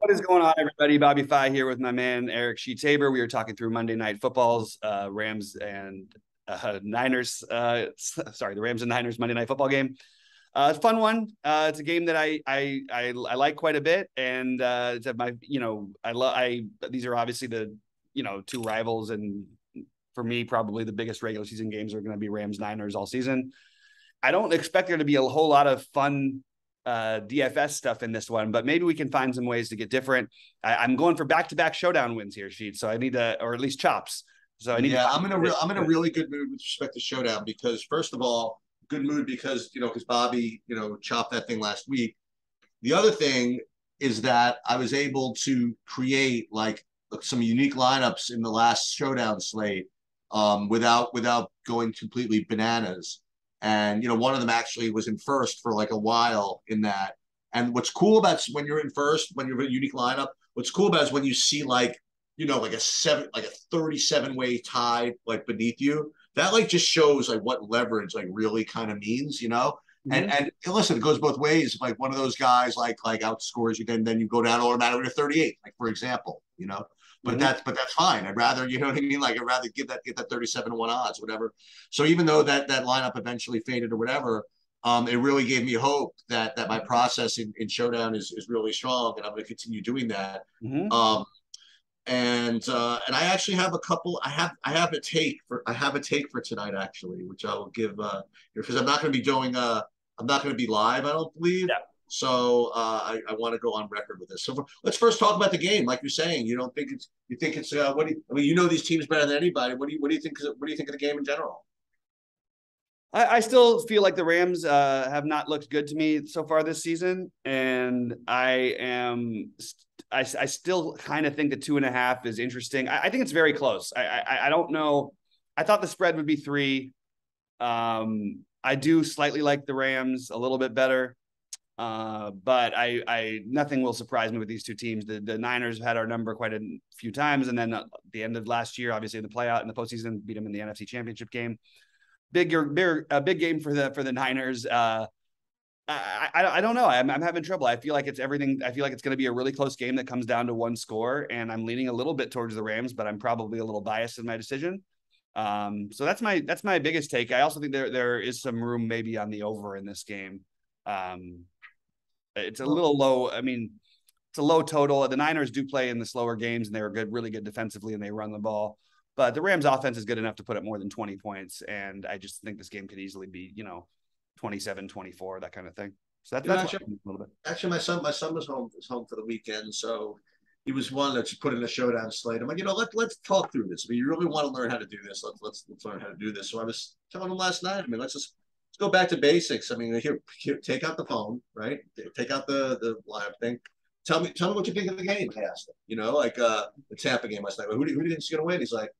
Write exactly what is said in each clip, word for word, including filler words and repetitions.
What is going on, everybody? Bobby Fi here with my man, Eric Sheet-Taber. We were talking through Monday Night Football's uh, Rams and uh, Niners. Uh, sorry, the Rams and Niners Monday Night Football game. Uh, it's a fun one. Uh, it's a game that I I, I I like quite a bit. And uh, it's at my, you know, I love, I, these are obviously the, you know, two rivals. And for me, probably the biggest regular season games are going to be Rams Niners all season. I don't expect there to be a whole lot of fun Uh, D F S stuff in this one, but maybe we can find some ways to get different. I, I'm going for back-to-back showdown wins here, Sheet. So I need to, or at least chops. So I need. Yeah, to I'm in a real, I'm in a really good mood with respect to showdown because first of all, good mood because you know because Bobby you know chopped that thing last week. The other thing is that I was able to create like some unique lineups in the last showdown slate um, without without going completely bananas. And, you know, one of them actually was in first for like a while in that. And what's cool about when you're in first, when you're in a unique lineup, what's cool about is when you see like, you know, like a seven, like a thirty-seven way tie, like beneath you, that like just shows like what leverage like really kind of means, you know? Mm-hmm. And, and listen, it goes both ways. Like one of those guys, like, like outscores you, then, then you go down automatically to thirty-eight, like for example, you know? But mm-hmm. that's but that's fine. I'd rather, you know what I mean? Like I'd rather give that get that thirty-seven to one odds, whatever. So even though that that lineup eventually faded or whatever, um, it really gave me hope that that my process in, in showdown is is really strong, and I'm going to continue doing that. Mm-hmm. Um, and uh, and I actually have a couple. I have I have a take for I have a take for tonight actually, which I will give uh because I'm not going to be doing uh I'm not going to be live. I don't believe. Yeah. So uh, I, I want to go on record with this. So for, let's first talk about the game. Like you're saying, you don't think it's you think it's uh, what do you, I mean? You know these teams better than anybody. What do you what do you think? What do you think of the game in general? I, I still feel like the Rams uh, have not looked good to me so far this season, and I am I, I still kind of think the two and a half is interesting. I, I think it's very close. I, I I don't know. I thought the spread would be three. Um, I do slightly like the Rams a little bit better. Uh, but I, I, nothing will surprise me with these two teams. The, the Niners have had our number quite a few times. And then at the end of last year, obviously in the playout and the postseason, beat them in the N F C Championship game. Bigger, bigger, a big game for the, for the Niners. Uh, I, I, I don't know. I'm, I'm having trouble. I feel like it's everything. I feel like it's going to be a really close game that comes down to one score, and I'm leaning a little bit towards the Rams, but I'm probably a little biased in my decision. Um, so that's my, that's my biggest take. I also think there, there is some room maybe on the over in this game. Um, It's a little low. I mean, it's a low total. The Niners do play in the slower games, and they're good, really good defensively, and they run the ball. But the Rams' offense is good enough to put up more than twenty points, and I just think this game could easily be, you know, twenty-seven, twenty-four, that kind of thing. So that, that's actually, a little bit. Actually, my son, my son was home was home for the weekend, so he was one that put in a showdown slate. I'm like, you know, let let's talk through this. I mean, you really want to learn how to do this? Let's let's let's learn how to do this. So I was telling him last night. I mean, let's just. Go back to basics. I mean, here, here, take out the phone, right? Take out the the live thing. Tell me, tell me what you think of the game. I asked him. You know, like uh, the Tampa game last night. Who do, who do you think's going to win? He's like,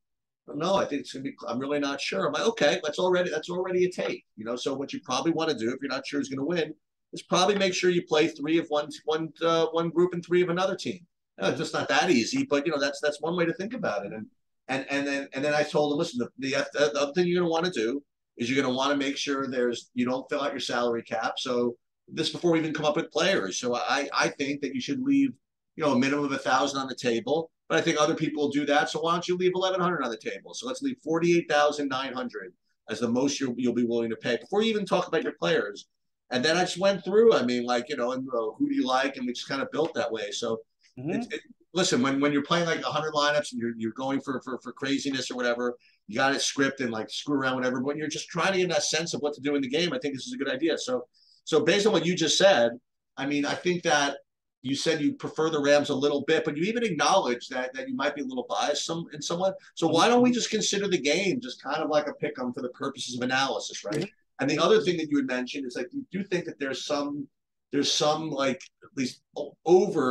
no, I think it's going to be. I'm really not sure. I'm like, okay, that's already that's already a take. You know, so what you probably want to do if you're not sure who's going to win is probably make sure you play three of one one uh, one group and three of another team. No, it's just not that easy, but you know, that's that's one way to think about it. And and and then and then I told him, listen, the the, the other thing you're going to want to do. Is you're going to want to make sure there's you don't fill out your salary cap. So this before we even come up with players. So I I think that you should leave you know a minimum of a thousand on the table. But I think other people will do that. So why don't you leave eleven hundred on the table? So let's leave forty eight thousand nine hundred as the most you'll, you'll be willing to pay before you even talk about your players. And then I just went through. I mean, like you know, and uh, who do you like? And we just kind of built that way. So mm-hmm. it, it, listen, when when you're playing like a hundred lineups and you're you're going for for for craziness or whatever. You got it script and like screw around, whatever. But when you're just trying to get that sense of what to do in the game, I think this is a good idea. So, so based on what you just said, I mean, I think that you said you prefer the Rams a little bit, but you even acknowledge that that you might be a little biased some in someone. So why don't we just consider the game just kind of like a pick 'em for the purposes of analysis, right? Mm-hmm. And the other thing that you had mentioned is like you do think that there's some there's some like at least over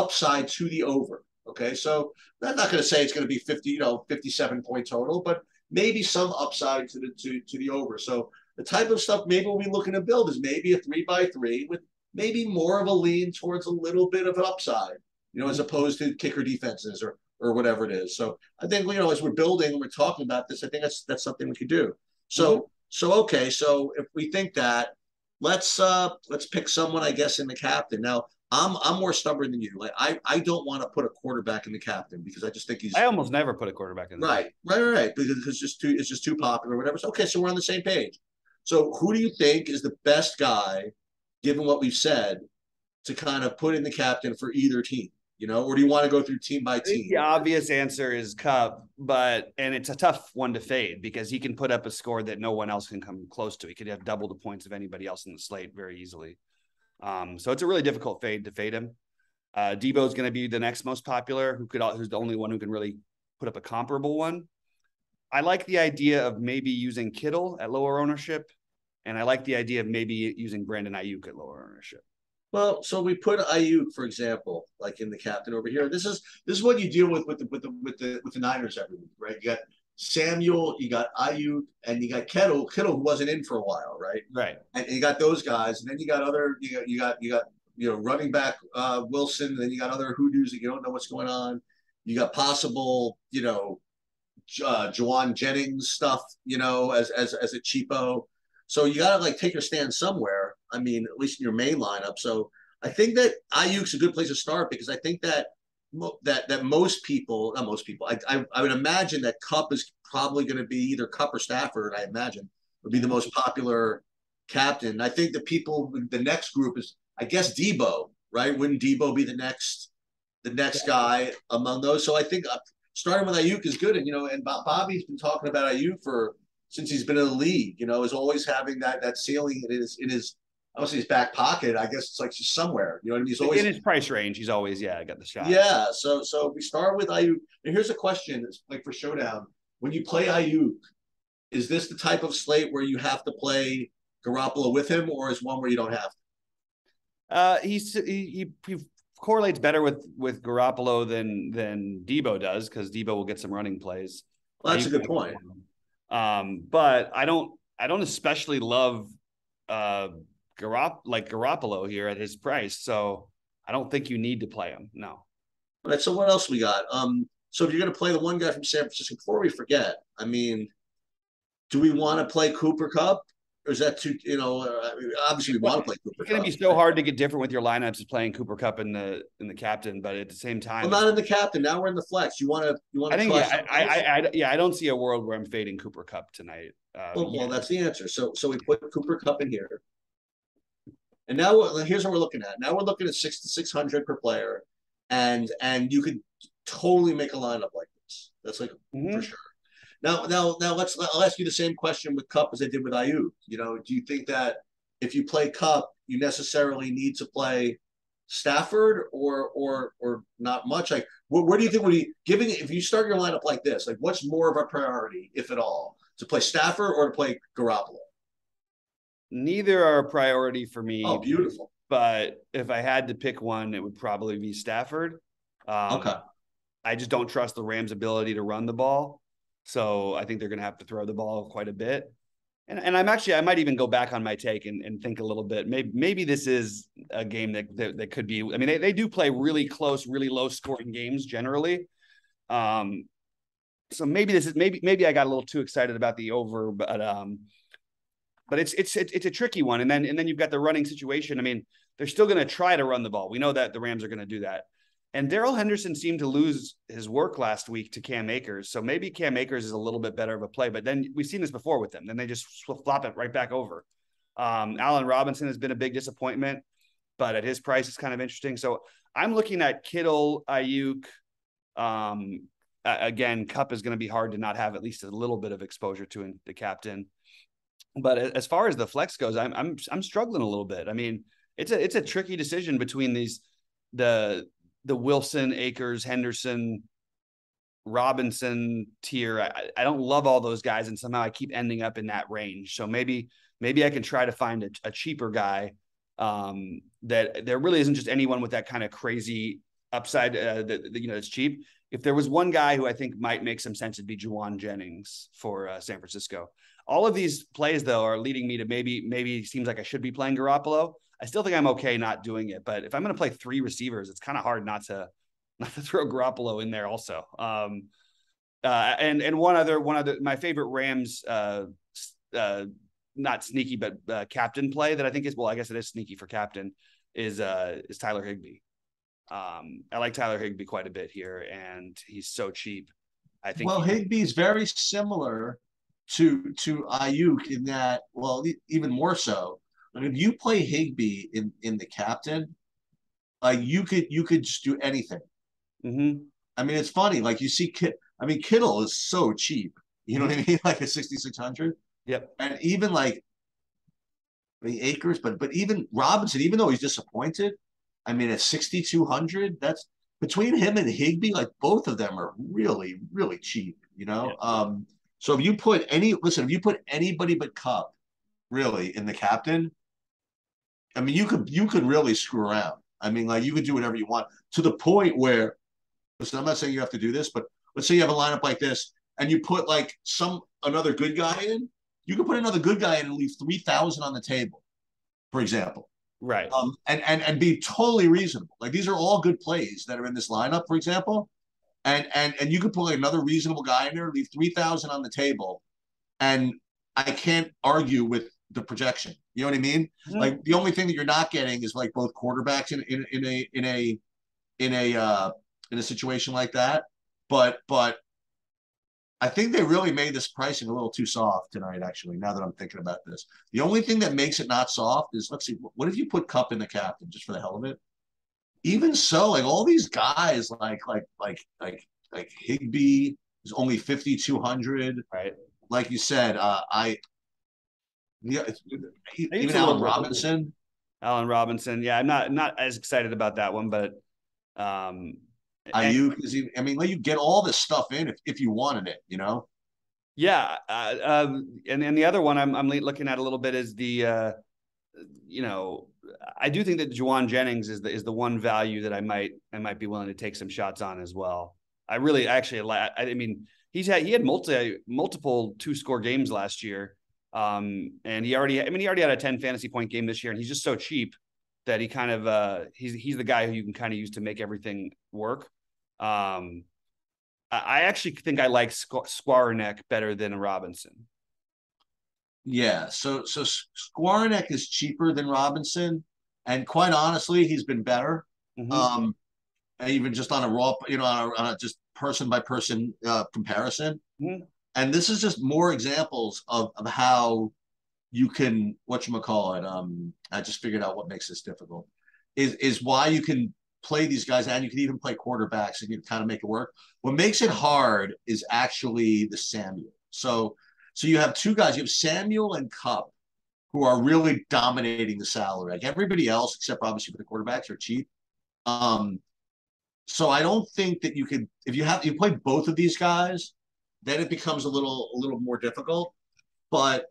upside to the over. Okay, so I'm not going to say it's going to be fifty, you know, fifty-seven point total, but maybe some upside to the to, to the over. So the type of stuff maybe we'll be looking to build is maybe a three by three with maybe more of a lean towards a little bit of an upside, you know, as opposed to kicker defenses or or whatever it is. So I think you know as we're building and we're talking about this, I think that's that's something we could do. So mm-hmm. so okay, so if we think that, let's uh let's pick someone I guess in the captain now. I'm I'm more stubborn than you. Like I, I don't want to put a quarterback in the captain because I just think he's. I almost never put a quarterback in the right, captain. right, right, because it's just too it's just too popular, or whatever. So, okay, so we're on the same page. So who do you think is the best guy, given what we've said, to kind of put in the captain for either team? You know, or do you want to go through team by team? The obvious answer is Kupp, but and it's a tough one to fade because he can put up a score that no one else can come close to. He could have double the points of anybody else in the slate very easily. Um, so it's a really difficult fade to fade him. Uh, Deebo is going to be the next most popular, who could who's the only one who can really put up a comparable one. I like the idea of maybe using Kittle at lower ownership, and I like the idea of maybe using Brandon Ayuk at lower ownership. Well, so we put Ayuk, for example, like in the captain over here. This is this is what you deal with with the with the with the with the Niners every week, right? You got Samuel, you got Ayuk, and you got Kittle. Kittle, who wasn't in for a while, right? Right. And, and you got those guys, and then you got other you got you got you got you know running back uh, Wilson, and then you got other hoodoos that you don't know what's going on. You got possible, you know, uh, Jauan Jennings stuff, you know, as as as a cheapo. So you gotta like take your stand somewhere. I mean, at least in your main lineup. So I think that Ayuk's a good place to start because I think that that that most people, not most people, I I, I would imagine that Kupp is probably going to be either Kupp or Stafford. I imagine would be the most popular captain. I think the people, the next group is, I guess, Deebo, right? Wouldn't Deebo be the next the next guy among those? So I think starting with Ayuk is good, and you know, and Bobby's been talking about Ayuk for. Since he's been in the league, you know, is always having that that ceiling in his, in his, I don't say his back pocket. I guess it's like just somewhere, you know what I mean? He's always in his price range. He's always, yeah, I got the shot. Yeah. So, so we start with Ayuk. And here's a question that's like for showdown. When you play Ayuk, is this the type of slate where you have to play Garoppolo with him, or is one where you don't have to? Uh, he's, he, he, he correlates better with, with Garoppolo than, than Deebo does, because Deebo will get some running plays. Well, that's Ayuk a good point. Um, but I don't, I don't especially love, uh, Garop, like Garoppolo here at his price. So I don't think you need to play him. No. All right. So what else we got? Um, so if you're going to play the one guy from San Francisco, before we forget, I mean, do we want to play Cooper Kupp, or is that too, you know, I mean, obviously we want to play Cooper Kupp. It's going to be so hard to get different with your lineups as playing Cooper Kupp in the, in the captain, but at the same time, well, not in the captain. Now we're in the flex. You want to, you want to, I think, yeah, I, I, I, yeah, I don't see a world where I'm fading Cooper Kupp tonight. Uh, well, yeah. well, that's the answer. So, so we put Cooper Kupp in here, and now here's what we're looking at. Now we're looking at six to six hundred per player. And, and you could totally make a lineup like this. That's like, mm-hmm. for sure. Now, now, now, let's. I'll ask you the same question with Kupp as I did with Ayuk. You know, do you think that if you play Kupp, you necessarily need to play Stafford, or or or not much? Like, where, where do you think would be giving? If you start your lineup like this, like, what's more of a priority, if at all, to play Stafford or to play Garoppolo? Neither are a priority for me. Oh, beautiful! But if I had to pick one, it would probably be Stafford. Um, okay. I just don't trust the Rams' ability to run the ball. So I think they're going to have to throw the ball quite a bit. And and I'm actually, I might even go back on my take and, and think a little bit. Maybe maybe this is a game that, that, that could be, I mean, they, they do play really close, really low scoring games generally. Um, so maybe this is, maybe, maybe I got a little too excited about the over, but, um, but it's, it's, it's, it's a tricky one. And then, and then you've got the running situation. I mean, they're still going to try to run the ball. We know that the Rams are going to do that. And Darryl Henderson seemed to lose his work last week to Cam Akers. So maybe Cam Akers is a little bit better of a play, but then we've seen this before with them. Then they just flop it right back over. Um, Allen Robinson has been a big disappointment, but at his price, it's kind of interesting. So I'm looking at Kittle, Ayuk. Um, again, Kupp is going to be hard to not have at least a little bit of exposure to in the captain. But as far as the flex goes, I'm, I'm, I'm struggling a little bit. I mean, it's a, it's a tricky decision between these, the, the Wilson, Akers, Henderson, Robinson tier. I, I don't love all those guys, and somehow I keep ending up in that range. So maybe maybe I can try to find a, a cheaper guy um, that there really isn't just anyone with that kind of crazy upside uh, that, that, you know, it's cheap. If there was one guy who I think might make some sense, it'd be Jauan Jennings for uh, San Francisco. All of these plays, though, are leading me to maybe maybe seems like I should be playing Garoppolo. I still think I'm okay not doing it, but if I'm going to play three receivers, it's kind of hard not to not to throw Garoppolo in there also. Um, uh, and and one other one other my favorite Rams uh, uh, not sneaky but uh, captain play that I think is well I guess it is sneaky for captain is uh is Tyler Higbee. Um, I like Tyler Higbee quite a bit here, and he's so cheap. I think. Well, Higbee's very similar to to Ayuk in that. Well, even more so. I mean, if you play Higbee in in the captain, like uh, you could you could just do anything. Mm-hmm. I mean, it's funny. Like you see, Kit. I mean, Kittle is so cheap. You know what I mean? Like a sixty-six hundred. Yep. And even like the Akers, but but even Robinson, even though he's disappointed, I mean, at sixty-two hundred, that's between him and Higbee, like both of them are really, really cheap, you know? Yeah. Um, so if you put any, listen, if you put anybody but Kupp really in the captain, I mean, you could, you could really screw around. I mean, like you could do whatever you want to the point where, listen, I'm not saying you have to do this, but let's say you have a lineup like this and you put like some, another good guy in, you could put another good guy in and leave three thousand on the table, for example. Right. Um, and, and and be totally reasonable. Like these are all good plays that are in this lineup, for example. And and and you could put like another reasonable guy in there, leave three thousand on the table. And I can't argue with the projection. You know what I mean? Mm-hmm. Like the only thing that you're not getting is like both quarterbacks in, in, in a in a in a uh in a situation like that. But but I think they really made this pricing a little too soft tonight, actually, now that I'm thinking about this. The only thing that makes it not soft is, let's see, what if you put Kupp in the captain just for the hell of it? Even so, like all these guys like like like like like Higbee is only fifty-two hundred. Right. Like you said, uh, I yeah, even, even Allen Robinson. Allen Robinson. Yeah, I'm not not as excited about that one, but um Ayuk is even, I mean, like you get all this stuff in if, if you wanted it, you know? Yeah. Uh, um, and then the other one I'm, I'm looking at a little bit is the, uh, you know, I do think that Jauan Jennings is the, is the one value that I might, I might be willing to take some shots on as well. I really actually, I, I mean, he's had, he had multi, multiple two score games last year. Um, and he already, I mean, he already had a ten fantasy point game this year, and he's just so cheap that he kind of, uh, he's, he's the guy who you can kind of use to make everything work. Um, I actually think I like Skowronek better than Robinson. Yeah. So, so Skowronek is cheaper than Robinson. And quite honestly, he's been better. Mm-hmm. Um, even just on a raw, you know, on a, on a just person by person, uh, comparison. Mm-hmm. And this is just more examples of, of how you can, whatchamacallit, um, I just figured out what makes this difficult is, is why you can play these guys, and you can even play quarterbacks and you can kind of make it work. What makes it hard is actually the Samuel. So, so you have two guys, you have Samuel and Kupp, who are really dominating the salary. Like everybody else, except obviously for the quarterbacks, are cheap. Um, so I don't think that you could, if you have, you play both of these guys, then it becomes a little, a little more difficult. But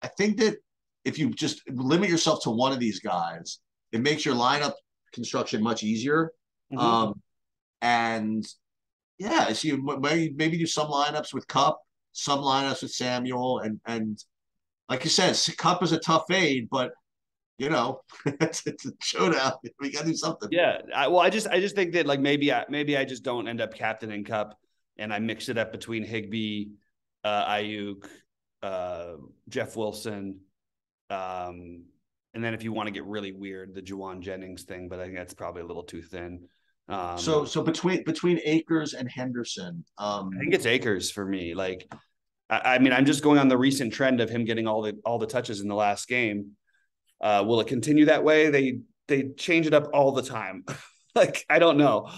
I think that if you just limit yourself to one of these guys, it makes your lineup construction much easier. Mm-hmm. Um, and yeah, so you maybe, maybe do some lineups with Kupp, some lineups with Samuel, and and like you said, Kupp is a tough fade, but you know, it's, it's a showdown. We got to do something. Yeah, I, well, I just I just think that like maybe I, maybe I just don't end up captaining Kupp, and I mix it up between Higbee, uh, Ayuk, uh, Jeff Wilson. Um, And then if you want to get really weird, the Jauan Jennings thing, but I think that's probably a little too thin. Um, so so between between Akers and Henderson. Um, I think it's Akers for me. Like, I, I mean, I'm just going on the recent trend of him getting all the all the touches in the last game. Uh, will it continue that way? They they change it up all the time. Like, I don't know.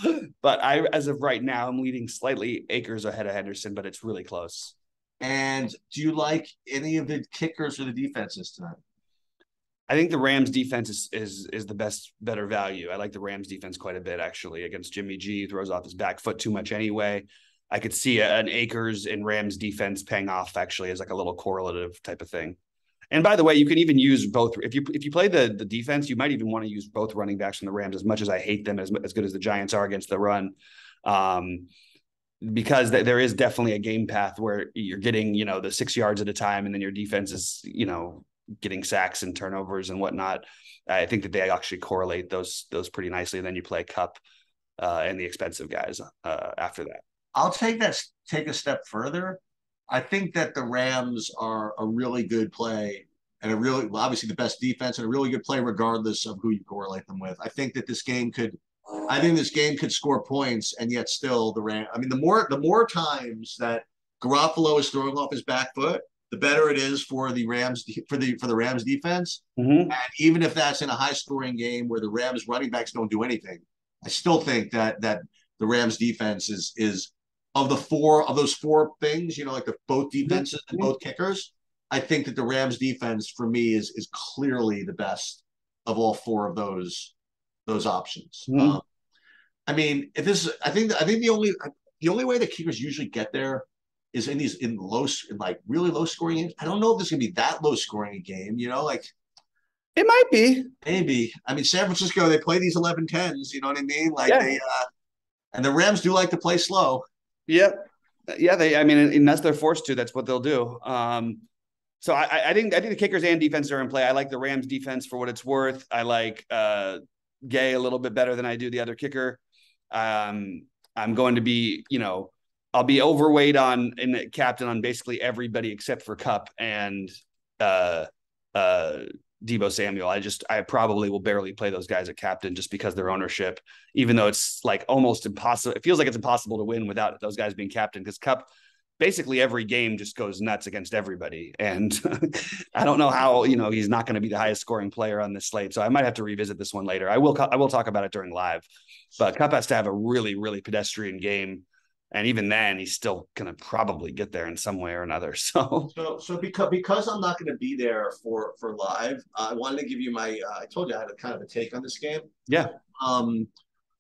But I as of right now, I'm leading slightly Akers ahead of Henderson, but it's really close. And do you like any of the kickers or the defenses tonight? I think the Rams defense is, is, is the best, better value. I like the Rams defense quite a bit, actually, against Jimmy G. Throws off his back foot too much anyway. I could see an Akers and Rams defense paying off, actually, as like a little correlative type of thing. And by the way, you can even use both. If you if you play the, the defense, you might even want to use both running backs from the Rams, as much as I hate them, as, as good as the Giants are against the run. Um, because th- there is definitely a game path where you're getting, you know, the six yards at a time, and then your defense is, you know, getting sacks and turnovers and whatnot. I think that they actually correlate those those pretty nicely. And then you play Kupp uh, and the expensive guys uh, after that. I'll take that take a step further. I think that the Rams are a really good play and a really, well, obviously the best defense and a really good play regardless of who you correlate them with. I think that this game could, I think this game could score points, and yet still the Rams. I mean, the more the more times that Garoppolo is throwing off his back foot, the better it is for the Rams for the for the Rams defense. Mm-hmm. And even if that's in a high scoring game where the Rams running backs don't do anything, I still think that that the Rams defense is is of the four of those four things, you know, like the both defenses and both kickers. I think that the Rams defense for me is is clearly the best of all four of those those options. Mm-hmm. um, I mean, if this, I think I think the only the only way that kickers usually get there is in these in low in like really low scoring games. I don't know if this is gonna be that low scoring a game, you know, like it might be. Maybe. I mean, San Francisco, they play these eleven tens, you know what I mean? Like yeah. they uh, and the Rams do like to play slow. Yep. Yeah, they I mean, unless they're forced to, that's what they'll do. Um so I I think I think the kickers and defense are in play. I like the Rams defense for what it's worth. I like uh Gay a little bit better than I do the other kicker. Um, I'm going to be, you know, I'll be overweight on and captain on basically everybody except for Kupp and uh, uh, Deebo Samuel. I just, I probably will barely play those guys at captain just because their ownership, even though it's like almost impossible. It feels like it's impossible to win without those guys being captain, because Kupp basically every game just goes nuts against everybody. And I don't know how, you know, he's not going to be the highest scoring player on this slate. So I might have to revisit this one later. I will, I will talk about it during live, but Kupp has to have a really, really pedestrian game. And even then he's still going to probably get there in some way or another. So, so, so because, because I'm not going to be there for, for live, uh, I wanted to give you my, uh, I told you I had a kind of a take on this game. Yeah. Um,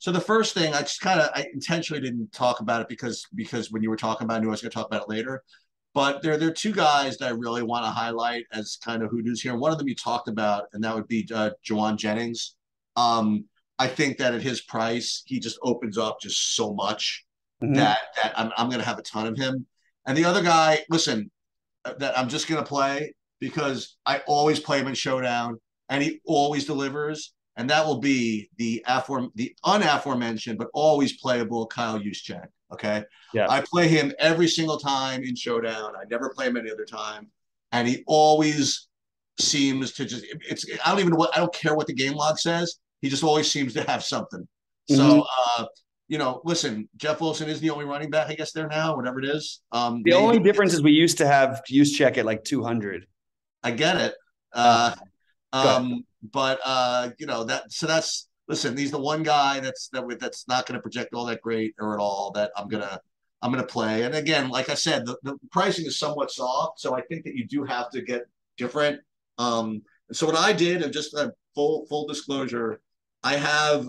So the first thing, I just kind of, I intentionally didn't talk about it because because when you were talking about it, I knew I was going to talk about it later. But there, there are two guys that I really want to highlight as kind of hoodoos here. One of them you talked about, and that would be uh, Jauan Jennings. Um, I think that at his price, he just opens up just so much mm-hmm. that, that I'm, I'm going to have a ton of him. And the other guy, listen, that I'm just going to play because I always play him in Showdown, and he always delivers. And that will be the aforem- the unaforementioned, but always playable Kyle Juszczyk. Okay. Yeah. I play him every single time in Showdown. I never play him any other time. And he always seems to just, it's, I don't even know what, I don't care what the game log says. He just always seems to have something. Mm-hmm. So, uh, you know, listen, Jeff Wilson is the only running back, I guess, there now, whatever it is. Um, the only difference is we used to have Juszczyk at like two hundred. I get it. Uh, um, But, uh, you know, that, so that's, listen, he's the one guy that's, that that's not going to project all that great or at all that I'm going to, I'm going to play. And again, like I said, the, the pricing is somewhat soft. So I think that you do have to get different. Um, and so what I did, and just a full, full disclosure, I have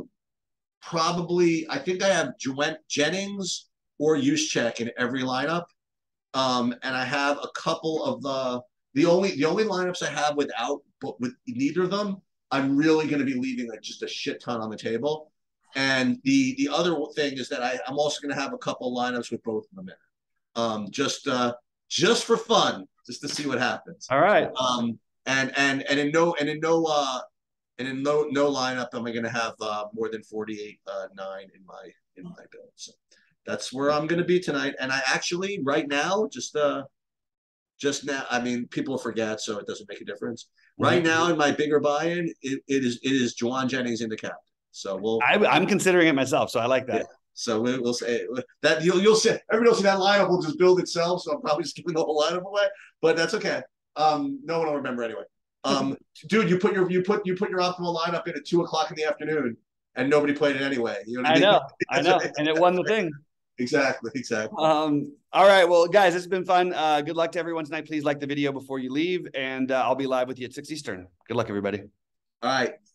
probably, I think I have Jauan Jennings or Juszczyk in every lineup. Um, and I have a couple of the, The only the only lineups I have without but with neither of them, I'm really going to be leaving like just a shit ton on the table. And the the other thing is that I, I'm also going to have a couple lineups with both of them in, um, just uh, just for fun, just to see what happens. All right. Um, and and and in no and in no uh, and in no no lineup am I going to have uh, more than forty-eight uh, nine in my in my build. So that's where I'm going to be tonight. And I actually right now just uh. Just now, I mean, people forget, so it doesn't make a difference. Right now, in my bigger buy-in, it, it is it is Jauan Jennings in the cap. So we'll. I, I'm considering it myself, so I like that. Yeah. So we'll, we'll say that you'll you'll see. Everybody will see that lineup will just build itself. So I'm probably just giving the whole lineup away, but that's okay. Um, no one will remember anyway. Um, dude, you put your you put you put your optimal lineup in at two o'clock in the afternoon, and nobody played it anyway. You know what I mean? I know, I know, and it won the thing. Exactly, exactly. Um, all right, well, guys, it's been fun. Uh, good luck to everyone tonight. Please like the video before you leave, and uh, I'll be live with you at six Eastern. Good luck, everybody. All right.